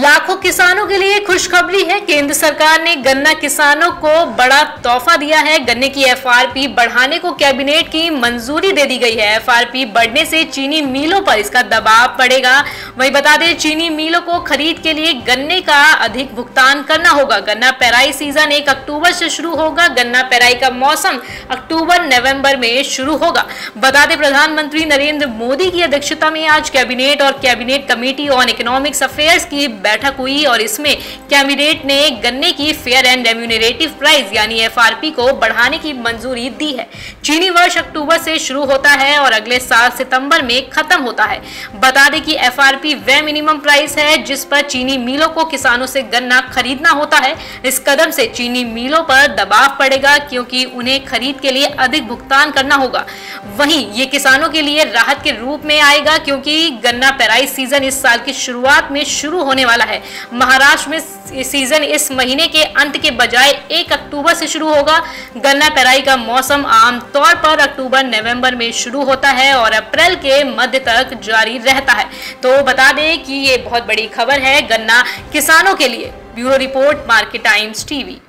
लाखों किसानों के लिए खुशखबरी है। केंद्र सरकार ने गन्ना किसानों को बड़ा तोहफा दिया है। गन्ने की एफआरपी बढ़ाने को कैबिनेट की मंजूरी दे दी गई है। एफआरपी बढ़ने से चीनी मिलों पर इसका दबाव पड़ेगा। वहीं बता दें, चीनी मिलों को खरीद के लिए गन्ने का अधिक भुगतान करना होगा। गन्ना पेराई सीजन 1 अक्टूबर से शुरू होगा। गन्ना पेराई का मौसम अक्टूबर-नवंबर में शुरू होगा। बता दें, प्रधानमंत्री नरेंद्र मोदी की अध्यक्षता में आज कैबिनेट और cabinet committee on economics affairs की बैठक हुई और इसमें कैबिनेट ने गन्ने की फेयर एंड रेम्यूनरेटिव प्राइस यानी एफआरपी को बढ़ाने की मंजूरी दी है। चीनी वर्ष अक्टूबर से शुरू होता है और अगले साल सितंबर में खत्म होता है। बता दें कि एफआरपी वह मिनिमम प्राइस है जिस पर चीनी मिलों को किसानों से गन्ना खरीदना होता है। इस कदम से चीनी मिलों पर दबाव पड़ेगा क्योंकि उन्हें खरीद के लिए अधिक भुगतान करना होगा। वहीं ये किसानों के लिए राहत के रूप में आएगा क्योंकि गन्ना पेराई सीजन इस साल की शुरुआत में शुरू होने वाला है। महाराष्ट्र में सीजन इस महीने के अंत के बजाय 1 अक्टूबर से शुरू होगा। गन्ना पेराई का मौसम आमतौर पर अक्टूबर-नवंबर में शुरू होता है और अप्रैल के मध्य तक जारी रहता है। तो बता दें कि ये बहुत बड़ी खबर है गन्ना किसानों के लिए। Bureau report, market times TV.